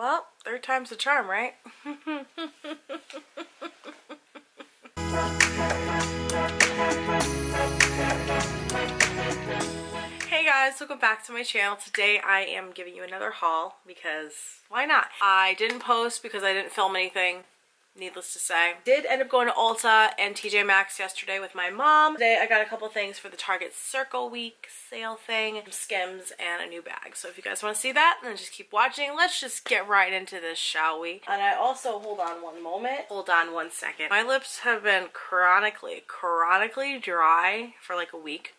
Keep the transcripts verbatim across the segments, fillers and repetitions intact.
Well, third time's the charm, right? Hey guys, welcome back to my channel. Today I am giving you another haul because why not? I didn't post because I didn't film anything. Needless to say, did end up going to Ulta and T J Maxx yesterday with my mom. Today I got a couple things for the Target Circle Week sale thing, Skims, and a new bag. So if you guys want to see that, then just keep watching. Let's just get right into this, shall we? And I also, hold on one moment, hold on one second. My lips have been chronically, chronically dry for like a week.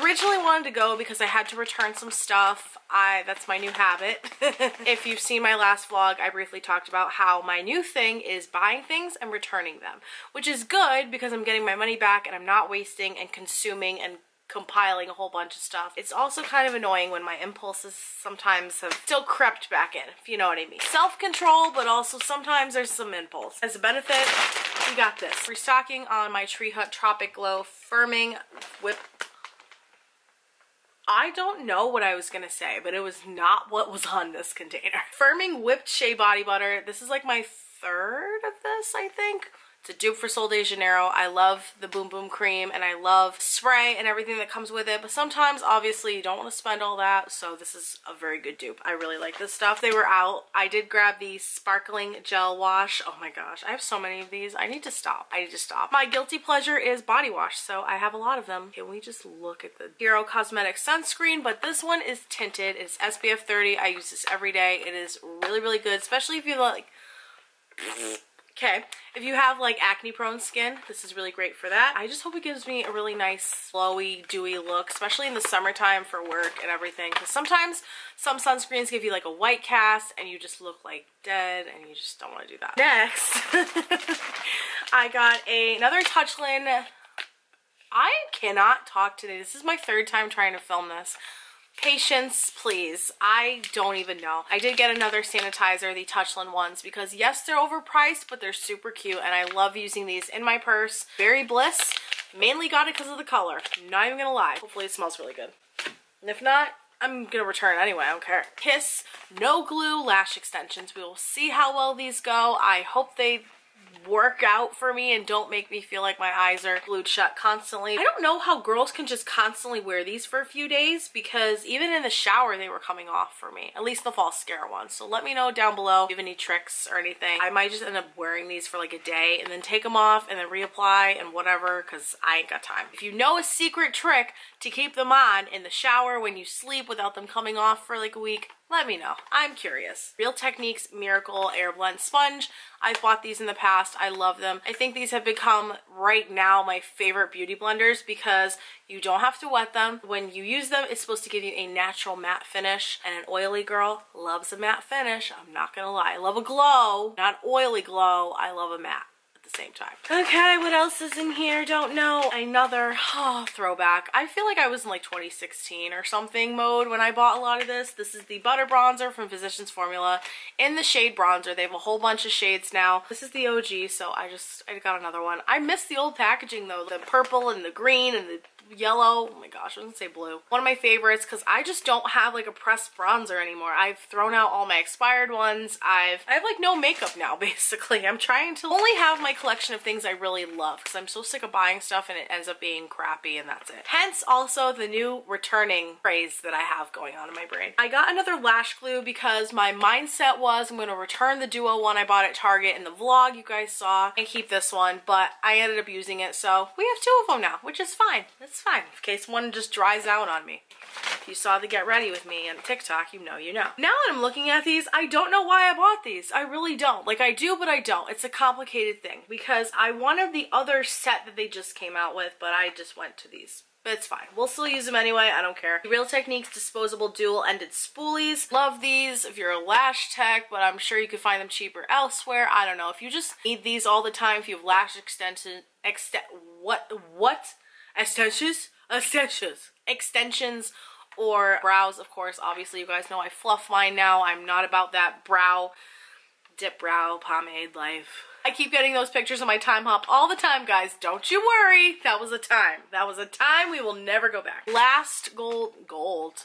Originally wanted to go because I had to return some stuff. I that's my new habit. If you've seen my last vlog, I briefly talked about how my new thing is buying things and returning them, which is good because I'm getting my money back and I'm not wasting and consuming and compiling a whole bunch of stuff. It's also kind of annoying when my impulses sometimes have still crept back in, if you know what I mean. Self-control, but also sometimes there's some impulse. As a benefit, we got this. Restocking on my Tree Hut Tropic Glow Firming Whip. I don't know what I was gonna say, but it was not what was on this container. Firming Whipped Shea Body Butter. This is like my third of this, I think. It's a dupe for Sol de Janeiro. I love the Boom Boom Cream and I love spray and everything that comes with it, but sometimes obviously you don't want to spend all that, so this is a very good dupe. I really like this stuff. They were out. I did grab the sparkling gel wash. Oh my gosh, I have so many of these. I need to stop. I need to stop. My guilty pleasure is body wash, so I have a lot of them. Can we just look at the Hero Cosmetics sunscreen? But this one is tinted. It's S P F thirty. I use this every day. It is really, really good, especially if you like... Okay, if you have like acne prone skin, this is really great for that. I just hope it gives me a really nice glowy, dewy look, especially in the summertime for work and everything. Because sometimes some sunscreens give you like a white cast and you just look like dead and you just don't want to do that. Next, I got a, another Touchland. I cannot talk today. This is my third time trying to film this. Patience, please. I don't even know. I did get another sanitizer, the Touchland ones, because yes, they're overpriced, but they're super cute, and I love using these in my purse. Berry Bliss, mainly got it because of the color. I'm not even gonna lie. Hopefully it smells really good. And if not, I'm gonna return anyway, I don't care. Kiss, no glue lash extensions. We will see how well these go. I hope they work out for me and don't make me feel like my eyes are glued shut constantly. I don't know how girls can just constantly wear these for a few days, because even in the shower they were coming off for me, at least the falsicara ones. So let me know down below if you have any tricks or anything. I might just end up wearing these for like a day and then take them off and then reapply and whatever, because I ain't got time. If you know a secret trick to keep them on in the shower when you sleep without them coming off for like a week, let me know. I'm curious. Real Techniques Miracle Air Blend Sponge. I've bought these in the past. I love them. I think these have become right now my favorite beauty blenders because you don't have to wet them. When you use them, it's supposed to give you a natural matte finish, and an oily girl loves a matte finish. I'm not gonna lie. I love a glow, not oily glow. I love a matte. The same time. Okay, what else is in here? Don't know. Another oh, throwback. I feel like I was in like twenty sixteen or something mode when I bought a lot of this. This is the Butter Bronzer from Physicians Formula in the shade Bronzer. They have a whole bunch of shades now. This is the O G, so I just I got another one. I miss the old packaging though. The purple and the green and the yellow. Oh my gosh, I was gonna say blue. One of my favorites because I just don't have like a pressed bronzer anymore. I've thrown out all my expired ones. I've I have like no makeup now basically. I'm trying to only have my collection of things I really love because I'm so sick of buying stuff and it ends up being crappy and that's it. Hence also the new returning craze that I have going on in my brain. I got another lash glue because my mindset was I'm gonna return the duo one I bought at Target in the vlog you guys saw and keep this one, but I ended up using it, so we have two of them now, which is fine. It's It's fine, in case one just dries out on me. If you saw the get ready with me on TikTok, you know you know. Now that I'm looking at these, I don't know why I bought these. I really don't. Like I do, but I don't. It's a complicated thing because I wanted the other set that they just came out with, but I just went to these. But it's fine. We'll still use them anyway. I don't care. Real Techniques Disposable Dual-Ended Spoolies. Love these if you're a lash tech, but I'm sure you can find them cheaper elsewhere. I don't know. If you just need these all the time, if you have lash extension, extent, what, what? Extensions, extensions, extensions, or brows, of course. Obviously, you guys know I fluff mine now. I'm not about that brow, dip brow, pomade life. I keep getting those pictures of my time hop all the time, guys. Don't you worry. That was a time. That was a time. We will never go back. Last gold, gold.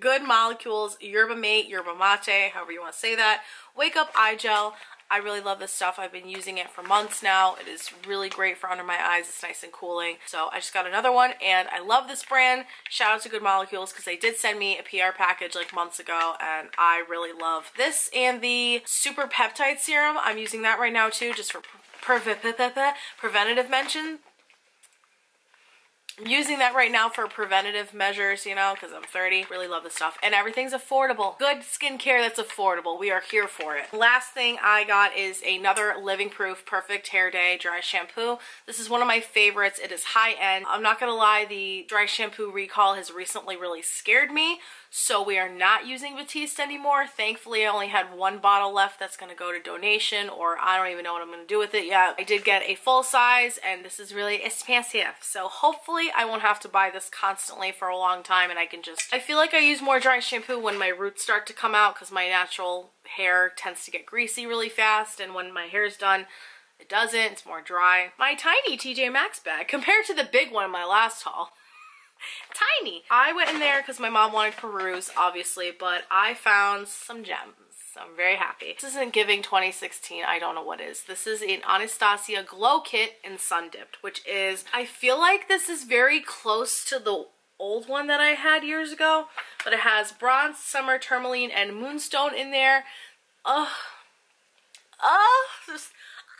Good Molecules Yerba Mate, Yerba Mate, however you want to say that, Wake Up Eye Gel. I really love this stuff. I've been using it for months now. It is really great for under my eyes. It's nice and cooling. So I just got another one and I love this brand. Shout out to Good Molecules because they did send me a P R package like months ago and I really love this and the Super Peptide Serum. I'm using that right now too, just for pre pre pre pre pre preventative mention. I'm using that right now for preventative measures, you know, because I'm thirty. Really love this stuff. And everything's affordable. Good skincare that's affordable. We are here for it. Last thing I got is another Living Proof Perfect Hair Day Dry Shampoo. This is one of my favorites. It is high-end. I'm not going to lie, the dry shampoo recall has recently really scared me. So we are not using Batiste anymore. Thankfully, I only had one bottle left that's going to go to donation, or I don't even know what I'm going to do with it yet. I did get a full size, and this is really expensive. So hopefully I won't have to buy this constantly for a long time, and I can just, I feel like I use more dry shampoo when my roots start to come out because my natural hair tends to get greasy really fast, and when my hair is done, it doesn't. It's more dry. My tiny T J Maxx bag compared to the big one in my last haul. Tiny. I went in there because my mom wanted to peruse, obviously, but I found some gems. I'm very happy. This isn't giving twenty sixteen. I don't know what is. This is an Anastasia Glow Kit and Sun Dipped, which is, I feel like this is very close to the old one that I had years ago, but it has bronze, summer, tourmaline, and moonstone in there. Ugh. Ugh. Just,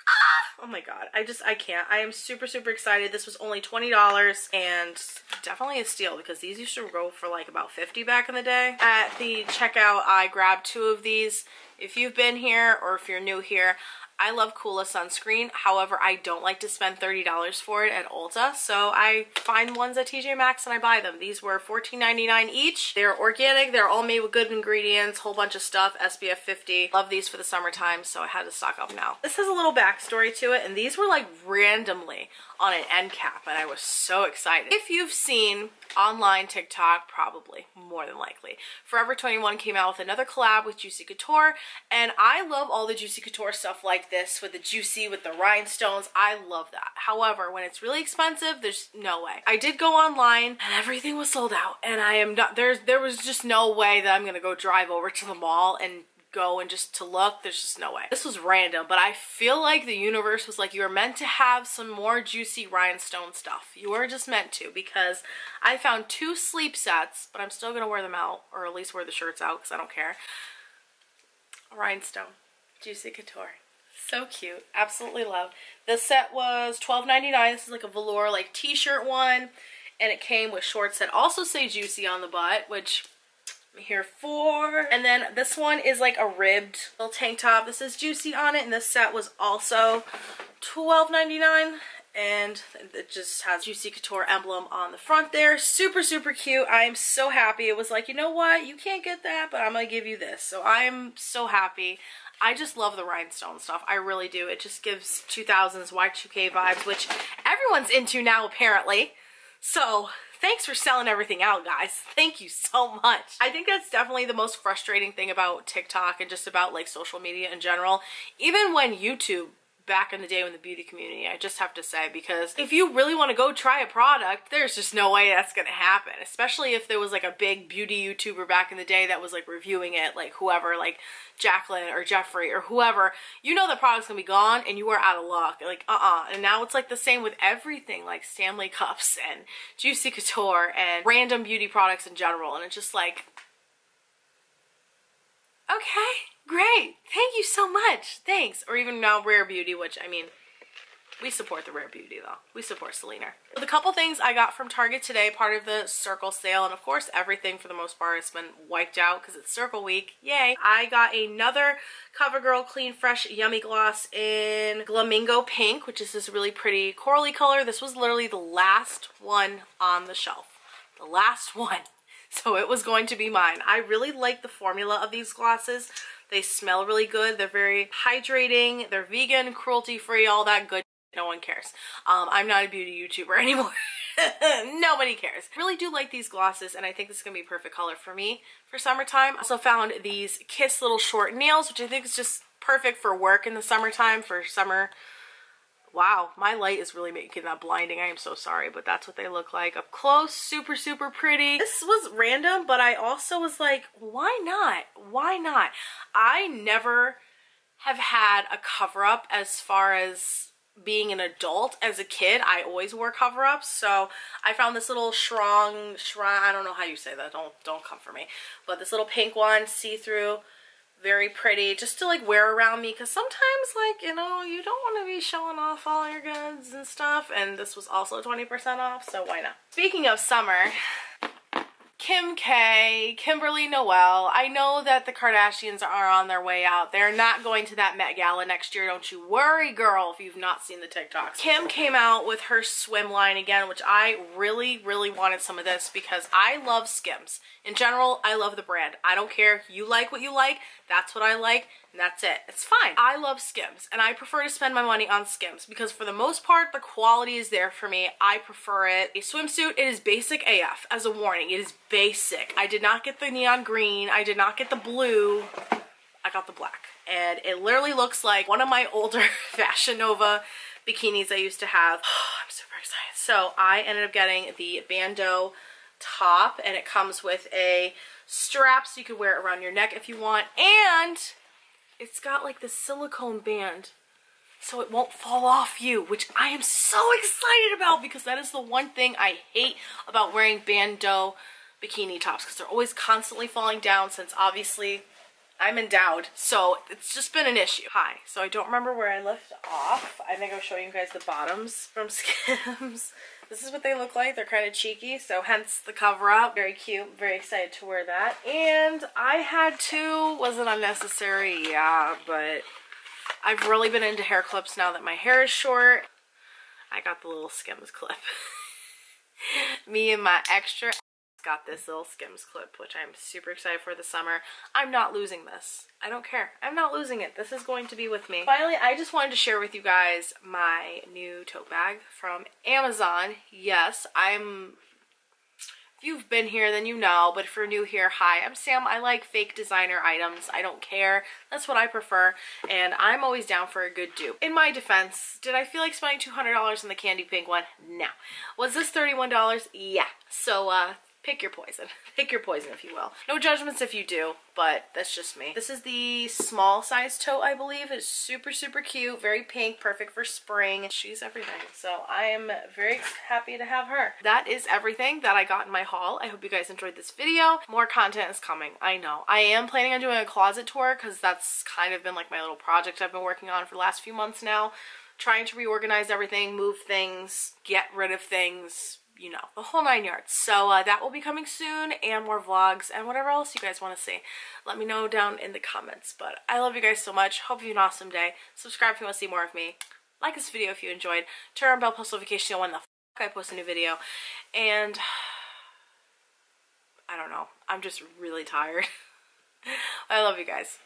ah! Oh my god. I just, I can't. I am super, super excited. This was only twenty dollars and definitely a steal because these used to go for like about fifty back in the day. At the checkout, I grabbed two of these. If you've been here or if you're new here, I love Coola sunscreen. However, I don't like to spend thirty dollars for it at Ulta, so I find ones at T J Maxx and I buy them. These were fourteen ninety-nine each. They're organic. They're all made with good ingredients, whole bunch of stuff, S P F fifty. Love these for the summertime, so I had to stock up now. This has a little backstory to it, and these were like randomly on an end cap, and I was so excited. If you've seen online TikTok, probably, more than likely, Forever twenty-one came out with another collab with Juicy Couture, and I love all the Juicy Couture stuff like this with the juicy, with the rhinestones. I love that. However, when it's really expensive, there's no way. I did go online and everything was sold out, and I am not, there's, there was just no way that I'm gonna go drive over to the mall and go and just to look. There's just no way. This was random, but I feel like the universe was like, you were meant to have some more juicy rhinestone stuff. You were just meant to, because I found two sleep sets, but I'm still gonna wear them out, or at least wear the shirts out because I don't care. Rhinestone, Juicy Couture. So cute. Absolutely love. This set was twelve ninety-nine. This is like a velour like t-shirt one, and it came with shorts that also say juicy on the butt, which I'm here for. And then this one is like a ribbed little tank top. This is juicy on it, and this set was also twelve ninety-nine. And it just has Juicy Couture emblem on the front there. Super, super cute. I am so happy. It was like, you know what? You can't get that, but I'm going to give you this. So I am so happy. I just love the rhinestone stuff. I really do. It just gives two thousands Y two K vibes, which everyone's into now apparently. So thanks for selling everything out, guys. Thank you so much. I think that's definitely the most frustrating thing about TikTok and just about like social media in general. Even when YouTube back in the day, when the beauty community, I just have to say, because if you really want to go try a product, there's just no way that's going to happen, especially if there was like a big beauty YouTuber back in the day that was like reviewing it, like whoever, like Jacqueline or Jeffrey or whoever, you know the product's gonna be gone and you are out of luck, like uh-uh. And now it's like the same with everything, like Stanley Cups and Juicy Couture and random beauty products in general, and it's just like, okay, great, thank you so much, thanks. Or even now Rare Beauty, which I mean, we support the Rare Beauty though. We support Selena. So the couple things I got from Target today, part of the Circle sale, and of course everything for the most part has been wiped out because it's Circle Week, yay. I got another CoverGirl Clean Fresh Yummy Gloss in Flamingo Pink, which is this really pretty corally color. This was literally the last one on the shelf. The last one. So it was going to be mine. I really like the formula of these glosses. They smell really good. They're very hydrating. They're vegan, cruelty-free, all that good. No one cares. Um, I'm not a beauty YouTuber anymore. Nobody cares. I really do like these glosses, and I think this is going to be a perfect color for me for summertime. I also found these Kiss little short nails, which I think is just perfect for work in the summertime, for summer Wow, my light is really making that blinding. I am so sorry, but that's what they look like up close. Super, super pretty. This was random, but I also was like, why not? Why not? I never have had a cover-up as far as being an adult. As a kid, I always wore cover-ups, so I found this little shrong, shrong, I don't know how you say that, don't don't come for me, but this little pink one, see-through, very pretty, just to like wear around me, because sometimes, like, you know, you don't want to be showing off all your goods and stuff, and this was also twenty percent off, so why not? Speaking of summer, Kim K, Kimberly Noel. I know that the Kardashians are on their way out. They're not going to that Met Gala next year. Don't you worry, girl, if you've not seen the TikToks. Kim came out with her swim line again, which I really, really wanted some of this because I love Skims. In general, I love the brand. I don't care. You like what you like. That's what I like. And that's it. It's fine. I love Skims, and I prefer to spend my money on Skims because for the most part, the quality is there for me. I prefer it. A swimsuit, it is basic A F. As a warning, it is basic. I did not get the neon green. I did not get the blue. I got the black. And it literally looks like one of my older Fashion Nova bikinis I used to have. Oh, I'm super excited. So I ended up getting the bandeau top, and it comes with a strap so you can wear it around your neck if you want. And it's got like this silicone band so it won't fall off you, which I am so excited about because that is the one thing I hate about wearing bandeau bikini tops, because they're always constantly falling down since obviously I'm endowed. So it's just been an issue. Hi, so I don't remember where I left off. I think I'll show you guys the bottoms from Skims. This is what they look like. They're kind of cheeky, so hence the cover up. Very cute. Very excited to wear that. And I had two. Was it unnecessary? Yeah, but I've really been into hair clips now that my hair is short. I got the little Skims clip. Me and my extra got this little Skims clip, which I'm super excited for this summer. I'm not losing this. I don't care. I'm not losing it. This is going to be with me. Finally, I just wanted to share with you guys my new tote bag from Amazon. Yes, I'm... If you've been here, then you know, but if you're new here, hi, I'm Sam. I like fake designer items. I don't care. That's what I prefer, and I'm always down for a good dupe. In my defense, did I feel like spending two hundred dollars on the candy pink one? No. Was this thirty-one dollars? Yeah. So, uh... pick your poison. Pick your poison, if you will. No judgments if you do, but that's just me. This is the small size tote, I believe. It's super, super cute. Very pink. Perfect for spring. She's everything. So I am very happy to have her. That is everything that I got in my haul. I hope you guys enjoyed this video. More content is coming. I know. I am planning on doing a closet tour because that's kind of been like my little project I've been working on for the last few months now. Trying to reorganize everything, move things, get rid of things. You know, the whole nine yards. So uh, that will be coming soon, and more vlogs and whatever else you guys want to see. Let me know down in the comments, but I love you guys so much. Hope you have an awesome day. Subscribe if you want to see more of me. Like this video if you enjoyed. Turn on bell post notification so when the f I post a new video. And I don't know. I'm just really tired. I love you guys.